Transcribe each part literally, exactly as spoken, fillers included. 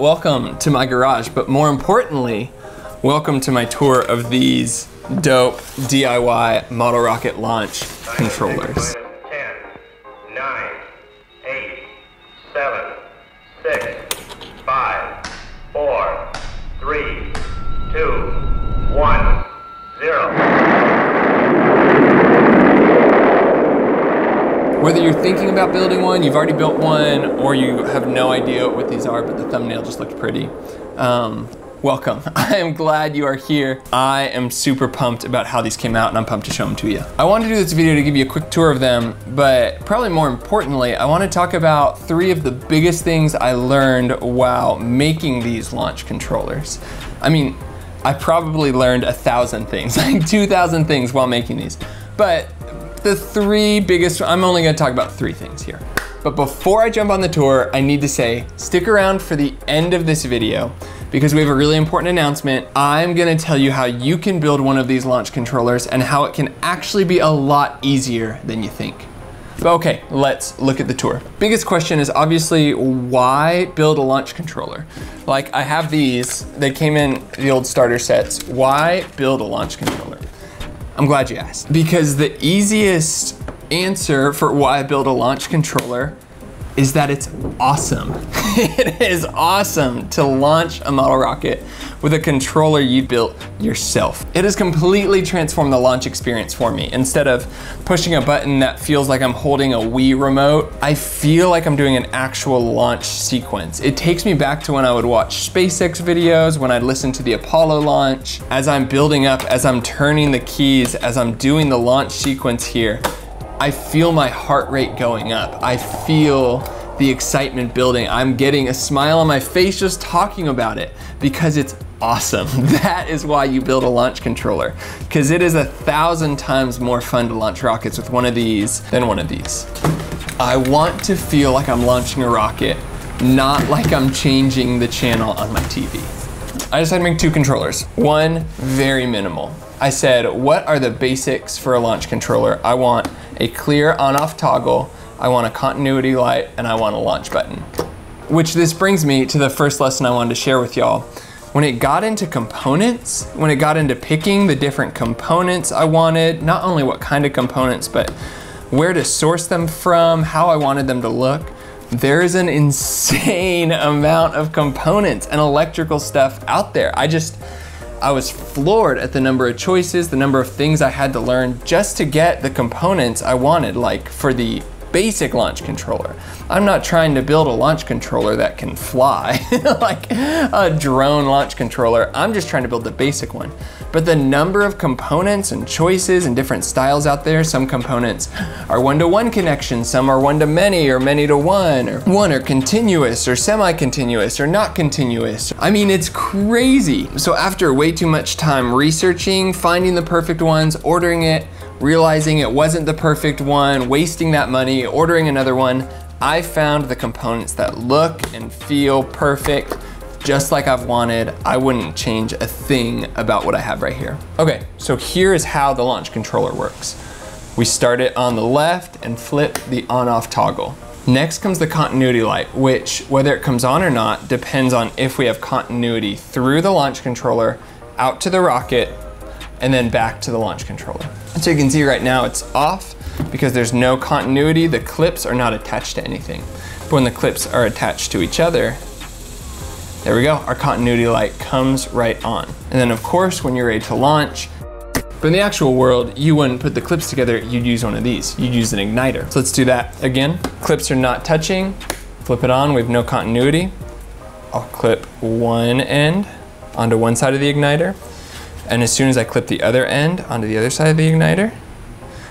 Welcome to my garage, but more importantly, welcome to my tour of these dope D I Y model rocket launch controllers. Whether you're thinking about building one, you've already built one, or you have no idea what these are, but the thumbnail just looked pretty. Um, welcome. I am glad you are here. I am super pumped about how these came out, and I'm pumped to show them to you. I wanted to do this video to give you a quick tour of them, but probably more importantly, I want to talk about three of the biggest things I learned while making these launch controllers. I mean, I probably learned a thousand things, like two thousand things while making these, but the three biggest, I'm only gonna talk about three things here. But before I jump on the tour, I need to say, stick around for the end of this video because we have a really important announcement. I'm gonna tell you how you can build one of these launch controllers and how it can actually be a lot easier than you think. But okay, let's look at the tour. Biggest question is obviously, why build a launch controller? Like, I have these, they came in the old starter sets. Why build a launch controller? I'm glad you asked. Because the easiest answer for why I build a launch controller is that it's awesome. It is awesome to launch a model rocket with a controller you built yourself. It has completely transformed the launch experience for me. Instead of pushing a button that feels like I'm holding a Wii remote, I feel like I'm doing an actual launch sequence. It takes me back to when I would watch SpaceX videos, when I'd listen to the Apollo launch. As I'm building up, as I'm turning the keys, as I'm doing the launch sequence here, I feel my heart rate going up. I feel the excitement building. I'm getting a smile on my face just talking about it because it's awesome. That is why you build a launch controller, because it is a thousand times more fun to launch rockets with one of these than one of these. I want to feel like I'm launching a rocket, not like I'm changing the channel on my T V. I decided to make two controllers. One, very minimal. I said, what are the basics for a launch controller? I want a clear on-off toggle, I want a continuity light, and I want a launch button. Which this brings me to the first lesson I wanted to share with y'all. When it got into components, when it got into picking the different components I wanted, not only what kind of components, but where to source them from, how I wanted them to look, there is an insane amount of components and electrical stuff out there. I just, I was floored at the number of choices, the number of things I had to learn just to get the components I wanted, like for the basic launch controller. I'm not trying to build a launch controller that can fly, like a drone launch controller. I'm just trying to build the basic one. But the number of components and choices and different styles out there, some components are one-to-one connections, some are one-to-many or many-to-one, or one or continuous or semi-continuous or not continuous. I mean, it's crazy. So after way too much time researching, finding the perfect ones, ordering it, realizing it wasn't the perfect one, wasting that money, ordering another one, I found the components that look and feel perfect, just like I've wanted. I wouldn't change a thing about what I have right here. Okay, so here is how the launch controller works. We start it on the left and flip the on-off toggle. Next comes the continuity light, which, whether it comes on or not, depends on if we have continuity through the launch controller, out to the rocket, and then back to the launch controller. So you can see right now it's off because there's no continuity. The clips are not attached to anything. But when the clips are attached to each other, there we go, our continuity light comes right on. And then of course, when you're ready to launch, but in the actual world, you wouldn't put the clips together, you'd use one of these. You'd use an igniter. So let's do that again. Clips are not touching, flip it on, we have no continuity. I'll clip one end onto one side of the igniter. And as soon as I clip the other end onto the other side of the igniter,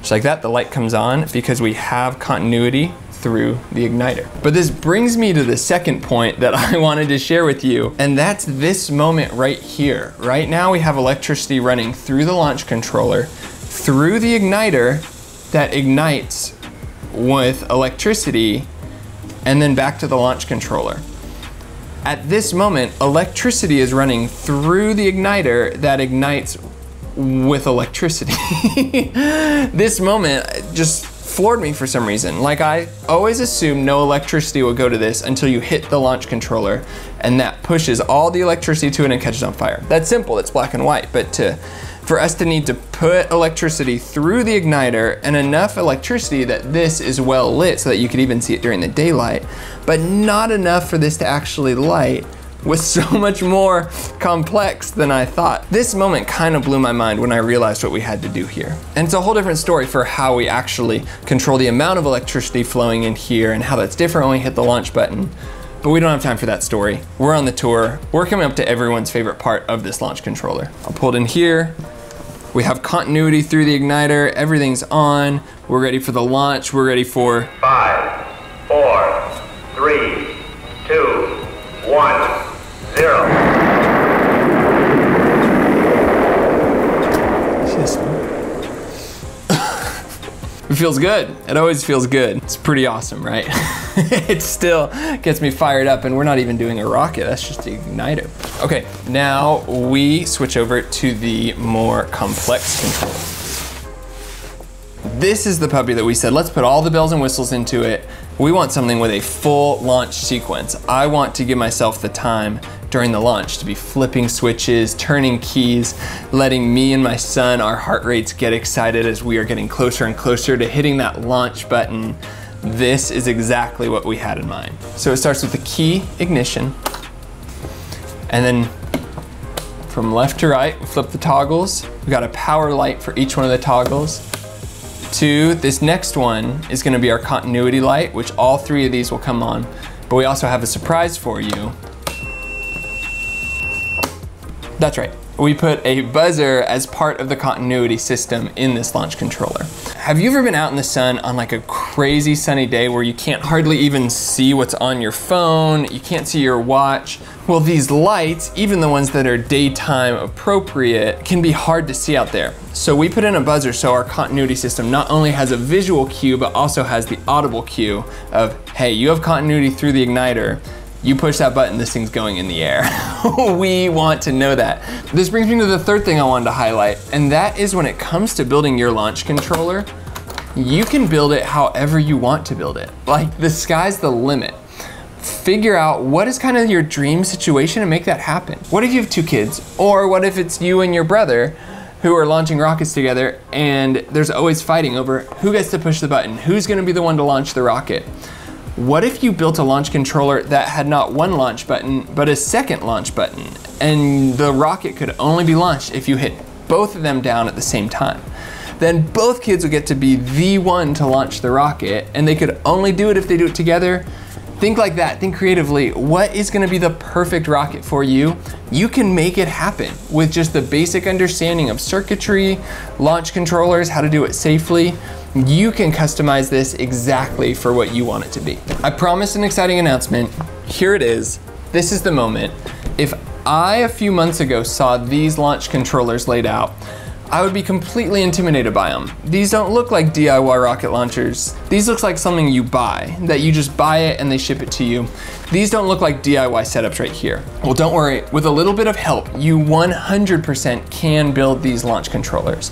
just like that, the light comes on because we have continuity through the igniter. But this brings me to the second point that I wanted to share with you, and that's this moment right here. Right now we have electricity running through the launch controller, through the igniter that ignites with electricity, and then back to the launch controller. At this moment, electricity is running through the igniter that ignites with electricity. This moment just floored me for some reason. Like, I always assumed no electricity would go to this until you hit the launch controller, and that pushes all the electricity to it and catches on fire. That's simple, it's black and white, but to, for us to need to put electricity through the igniter and enough electricity that this is well lit so that you could even see it during the daylight, but not enough for this to actually light, was so much more complex than I thought. This moment kind of blew my mind when I realized what we had to do here. And it's a whole different story for how we actually control the amount of electricity flowing in here and how that's different when we hit the launch button. But we don't have time for that story. We're on the tour. We're coming up to everyone's favorite part of this launch controller. I'll pull it in here. We have continuity through the igniter. Everything's on. We're ready for the launch. We're ready for five, four, three, two, one. Zero. Just... It feels good. It always feels good. It's pretty awesome, right? It still gets me fired up, and we're not even doing a rocket. That's just the igniter. Okay, now we switch over to the more complex control. This is the puppy that we said, let's put all the bells and whistles into it. We want something with a full launch sequence. I want to give myself the time during the launch to be flipping switches, turning keys, letting me and my son, our heart rates get excited as we are getting closer and closer to hitting that launch button. This is exactly what we had in mind. So it starts with the key ignition, and then from left to right, flip the toggles. We got a power light for each one of the toggles. Two, this next one is gonna be our continuity light, which all three of these will come on, but we also have a surprise for you. That's right. We put a buzzer as part of the continuity system in this launch controller. Have you ever been out in the sun on like a crazy sunny day where you can't hardly even see what's on your phone, you can't see your watch? Well, these lights, even the ones that are daytime appropriate, can be hard to see out there. So we put in a buzzer so our continuity system not only has a visual cue, but also has the audible cue of, hey, you have continuity through the igniter. You push that button, this thing's going in the air. We want to know that. This brings me to the third thing I wanted to highlight, and that is when it comes to building your launch controller, you can build it however you want to build it. Like, the sky's the limit. Figure out what is kind of your dream situation and make that happen. What if you have two kids? Or what if it's you and your brother who are launching rockets together, and there's always fighting over who gets to push the button, who's gonna be the one to launch the rocket? What if you built a launch controller that had not one launch button, but a second launch button, and the rocket could only be launched if you hit both of them down at the same time? Then both kids would get to be the one to launch the rocket, and they could only do it if they do it together. Think like that, think creatively. What is gonna be the perfect rocket for you? You can make it happen with just the basic understanding of circuitry, launch controllers, how to do it safely. You can customize this exactly for what you want it to be. I promised an exciting announcement. Here it is. This is the moment. If I, a few months ago, saw these launch controllers laid out, I would be completely intimidated by them. These don't look like D I Y rocket launchers. These look like something you buy, that you just buy it and they ship it to you. These don't look like D I Y setups right here. Well, don't worry, with a little bit of help, you one hundred percent can build these launch controllers.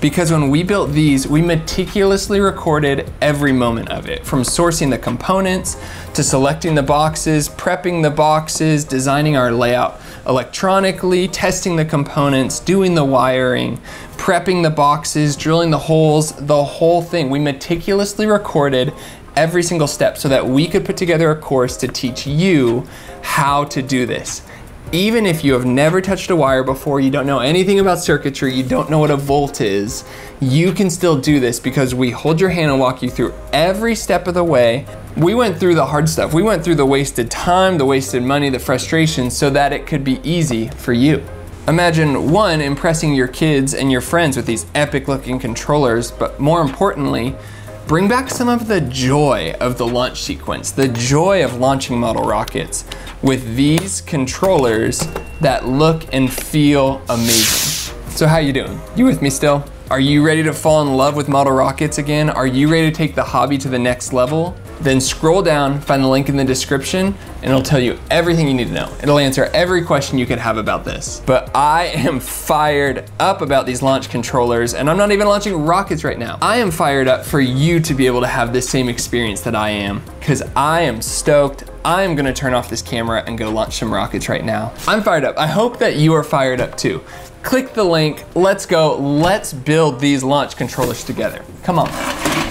Because when we built these, we meticulously recorded every moment of it, from sourcing the components, to selecting the boxes, prepping the boxes, designing our layout electronically, testing the components, doing the wiring, prepping the boxes, drilling the holes, the whole thing. We meticulously recorded every single step so that we could put together a course to teach you how to do this. Even if you have never touched a wire before, you don't know anything about circuitry, you don't know what a volt is, you can still do this because we hold your hand and walk you through every step of the way. We went through the hard stuff. We went through the wasted time, the wasted money, the frustration, so that it could be easy for you. Imagine, one, impressing your kids and your friends with these epic looking controllers, but more importantly, bring back some of the joy of the launch sequence, the joy of launching model rockets with these controllers that look and feel amazing. So how you doing? You with me still? Are you ready to fall in love with model rockets again? Are you ready to take the hobby to the next level? then scroll down, find the link in the description, and it'll tell you everything you need to know. It'll answer every question you could have about this. But I am fired up about these launch controllers, and I'm not even launching rockets right now. I am fired up for you to be able to have the same experience that I am, because I am stoked. I'm gonna turn off this camera and go launch some rockets right now. I'm fired up. I hope that you are fired up too. Click the link, let's go, let's build these launch controllers together. Come on.